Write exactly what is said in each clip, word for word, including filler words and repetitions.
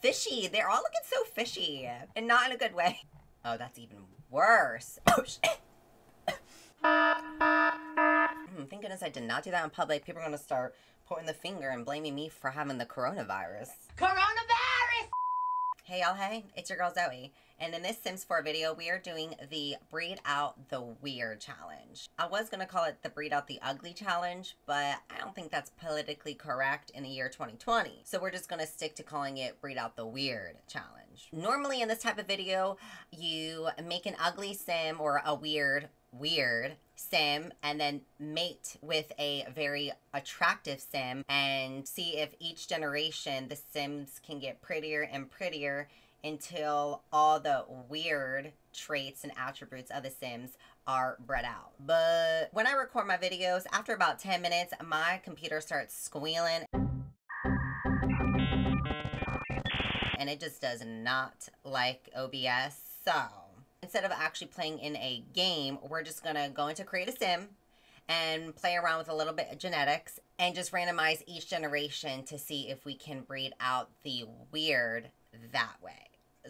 fishy. They're all looking so fishy. And not in a good way. Oh, that's even worse. Oh, shit. Hmm, thank goodness I did not do that in public. People are going to start pointing the finger and blaming me for having the coronavirus. Coronavirus! Hey, y'all, hey. It's your girl, Zoe. And in this Sims four video, we are doing the Breed Out the Weird Challenge. I was going to call it the Breed Out the Ugly Challenge, but I don't think that's politically correct in the year twenty twenty. So we're just going to stick to calling it Breed Out the Weird Challenge. Normally in this type of video, you make an ugly Sim or a weird, weird Sim and then mate with a very attractive Sim and see if each generation the Sims can get prettier and prettier until all the weird traits and attributes of the Sims are bred out. But when I record my videos, after about ten minutes, my computer starts squealing. And it just does not like O B S. So instead of actually playing in a game, we're just gonna go into Create a Sim and play around with a little bit of genetics and just randomize each generation to see if we can breed out the weird that way.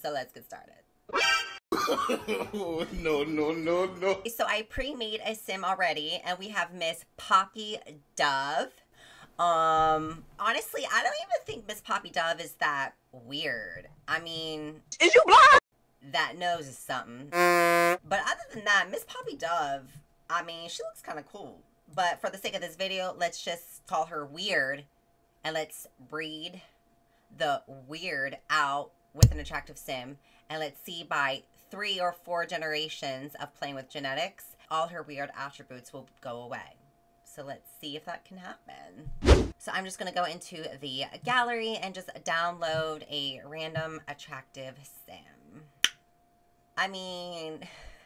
So let's get started. No, no, no, no. So I pre-made a Sim already, and we have Miss Poppy Dove. Um, honestly, I don't even think Miss Poppy Dove is that weird. I mean, is you blind? That nose is something. But other than that, Miss Poppy Dove, I mean, she looks kind of cool. But for the sake of this video, let's just call her weird, and let's breed the weird out with an attractive Sim, and let's see by three or four generations of playing with genetics, all her weird attributes will go away. So let's see if that can happen. So I'm just gonna go into the gallery and just download a random attractive Sim. I mean,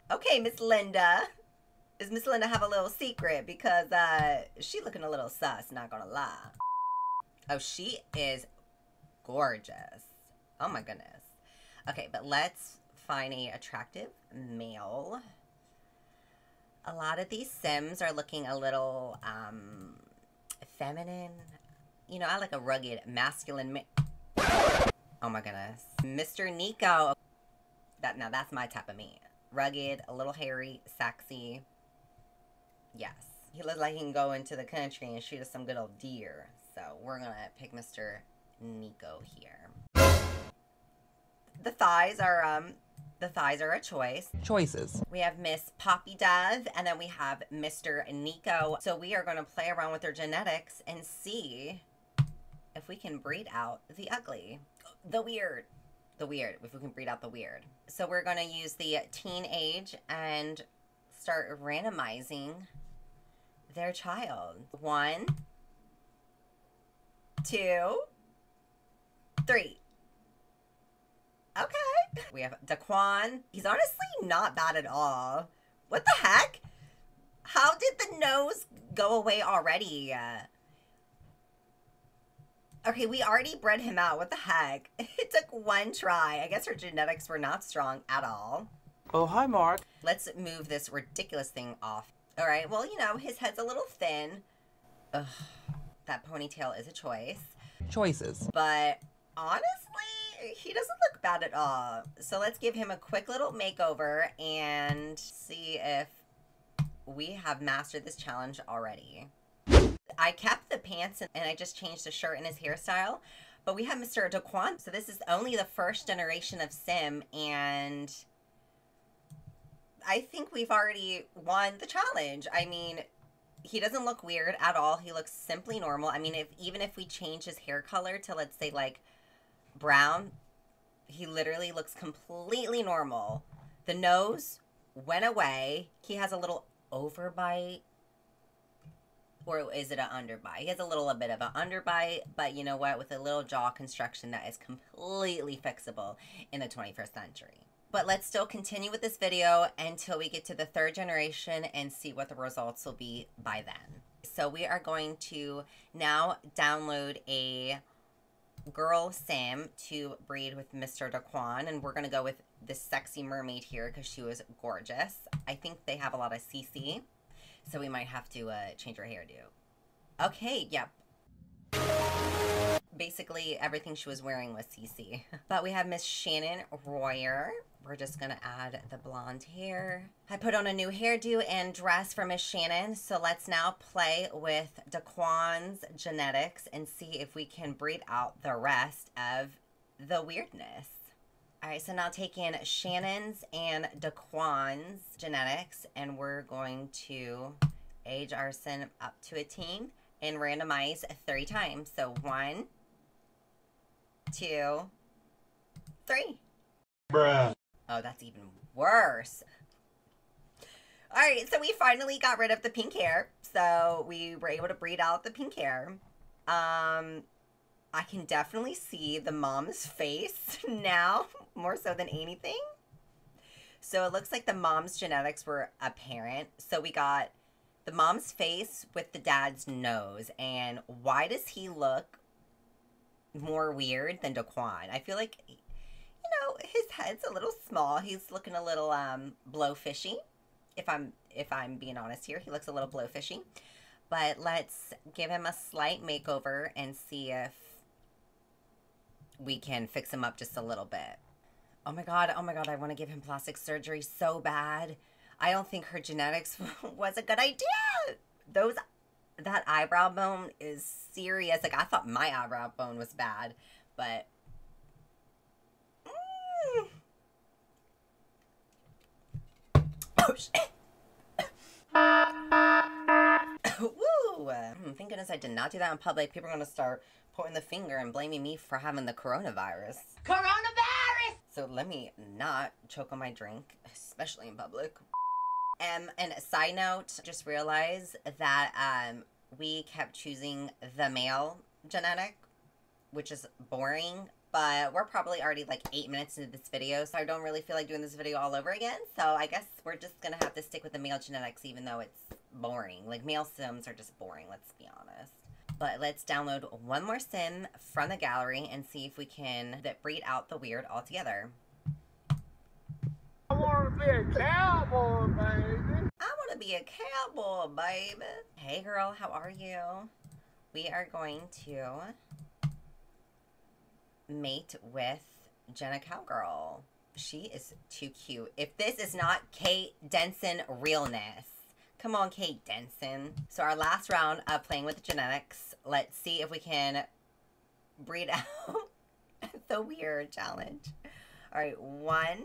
okay, Miss Linda. Does Miss Linda have a little secret? Because uh, she looking a little sus, not gonna lie. Oh, she is gorgeous. Oh my goodness. Okay, but let's find a attractive male. A lot of these Sims are looking a little um, feminine. You know, I like a rugged, masculine ma- Oh my goodness. Mister Nico. That, now that's my type of man. Rugged, a little hairy, sexy. Yes. He looks like he can go into the country and shoot us some good old deer. So we're gonna pick Mister Nico here. The thighs are um the thighs are a choice. Choices. We have Miss Poppy Dove and then we have Mister Nico. So we are gonna play around with their genetics and see if we can breed out the ugly. The weird. The weird. If we can breed out the weird. So we're gonna use the teenage and start randomizing their child. One, two, three. Okay. We have Daquan. He's honestly not bad at all. What the heck? How did the nose go away already? Okay, we already bred him out. What the heck? It took one try. I guess her genetics were not strong at all. Oh, hi, Mark. Let's move this ridiculous thing off. All right. Well, you know, his head's a little thin. Ugh. That ponytail is a choice. Choices. But honestly, he doesn't look bad at all. So let's give him a quick little makeover and see if we have mastered this challenge already. I kept the pants and I just changed the shirt and his hairstyle, but we have Mister Daquan. So this is only the first generation of Sim and I think we've already won the challenge. I mean, he doesn't look weird at all. He looks simply normal. I mean, if even if we change his hair color to, let's say, like, brown, he literally looks completely normal. The nose went away. He has a little overbite. Or is it an underbite? He has a little a bit of an underbite, but you know what? With a little jaw construction that is completely fixable in the twenty-first century. But let's still continue with this video until we get to the third generation and see what the results will be by then. So we are going to now download a girl Sim to breed with Mister Daquan. And we're going to go with this sexy mermaid here because she was gorgeous. I think they have a lot of C C. So we might have to uh, change her hairdo. Okay, yep. basically everything she was wearing was C C. But we have Miss Shannon Royer. We're just going to add the blonde hair. I put on a new hairdo and dress for Miss Shannon. So let's now play with Daquan's genetics and see if we can breed out the rest of the weirdness. All right, so now taking Shannon's and Daquan's genetics, and we're going to age our sim up to a teen and randomize three times. So one, two, three. Bruh. Oh, that's even worse. All right, so we finally got rid of the pink hair. So we were able to breed out the pink hair. Um... I can definitely see the mom's face now, more so than anything. So it looks like the mom's genetics were apparent. So we got the mom's face with the dad's nose. And why does he look more weird than Daquan? I feel like, you know, his head's a little small. He's looking a little um, blowfishy. If I'm, if I'm being honest here, he looks a little blowfishy. But let's give him a slight makeover and see if we can fix him up just a little bit. Oh my God, oh my God, I want to give him plastic surgery so bad. I don't think her genetics was a good idea. Those, that eyebrow bone is serious. Like, I thought my eyebrow bone was bad, but. Mm. Oh shit. Woo. Thank goodness I did not do that in public. People are going to start pointing the finger and blaming me for having the coronavirus. Coronavirus! So let me not choke on my drink, especially in public. Um, and a side note, just realized that um, we kept choosing the male genetic, which is boring, but we're probably already like eight minutes into this video, so I don't really feel like doing this video all over again. So I guess we're just gonna have to stick with the male genetics even though it's boring. Like, male Sims are just boring, let's be honest. But let's download one more sim from the gallery and see if we can breed out the weird altogether. I want to be a cowboy, baby. I want to be a cowboy, baby. Hey, girl, how are you? We are going to mate with Jenna Cowgirl. She is too cute. If this is not Kate Denson realness. Come on, Kate Denson. So our last round of playing with genetics. Let's see if we can breed out the weird challenge. All right, one,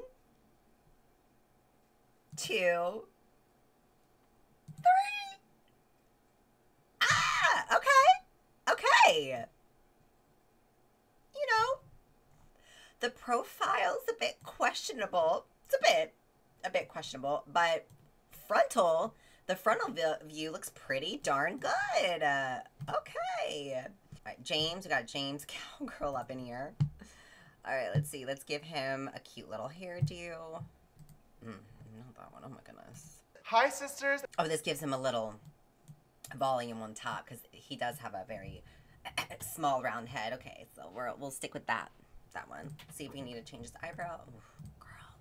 two, three. Ah, okay, okay. You know, the profile's a bit questionable. It's a bit, a bit questionable, but frontal, the frontal view looks pretty darn good. Uh, okay. All right, James. We got James Cowgirl up in here. All right, let's see. Let's give him a cute little hairdo. Mm, not that one. Oh, my goodness. Hi, sisters. Oh, this gives him a little volume on top because he does have a very small round head. Okay, so we're, we'll stick with that, that one. See if we need to change his eyebrow. Ooh, girl.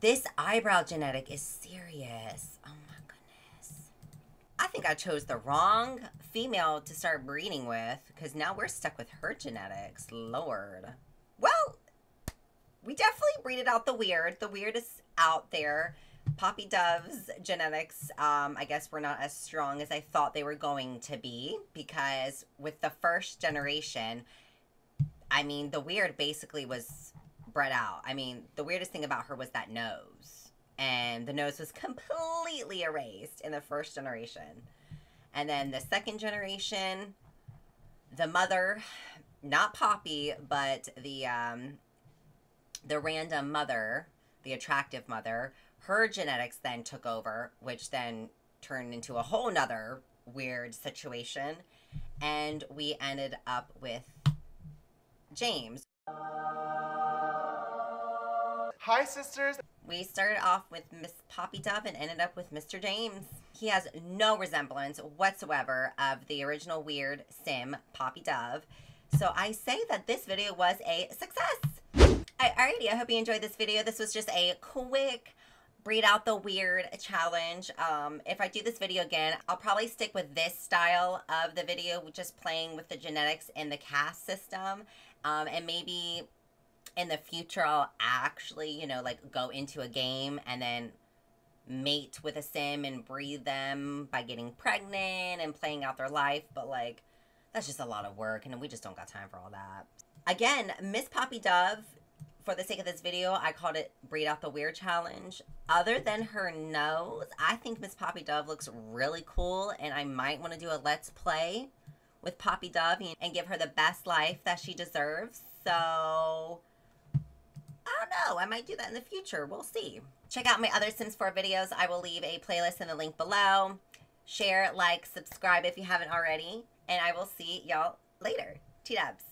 This eyebrow genetic is serious. Oh, my goodness. I think I chose the wrong female to start breeding with because now we're stuck with her genetics. Lord. Well, we definitely breeded out the weird. The weirdest out there. Poppy Dove's genetics, um, I guess, were not as strong as I thought they were going to be because with the first generation, I mean, the weird basically was bred out. I mean, the weirdest thing about her was that nose. And the nose was completely erased in the first generation. And then the second generation, the mother, not Poppy, but the, um, the random mother, the attractive mother, her genetics then took over, which then turned into a whole nother weird situation. And we ended up with James. Hi, sisters. We started off with Miss Poppy Dove and ended up with Mister James. He has no resemblance whatsoever of the original weird sim, Poppy Dove. So I say that this video was a success. Alrighty, I hope you enjoyed this video. This was just a quick read out the weird challenge. Um, if I do this video again, I'll probably stick with this style of the video, just playing with the genetics and the caste system. Um, and maybe in the future, I'll actually, you know, like go into a game and then mate with a sim and breed them by getting pregnant and playing out their life. But like, that's just a lot of work and we just don't got time for all that. Again, Miss Poppy Dove, for the sake of this video, I called it Breed Out the Weird Challenge. Other than her nose, I think Miss Poppy Dove looks really cool, and I might want to do a Let's Play with Poppy Dove and give her the best life that she deserves. So, I don't know. I might do that in the future. We'll see. Check out my other Sims four videos. I will leave a playlist in the link below. Share, like, subscribe if you haven't already, and I will see y'all later. T-dubs.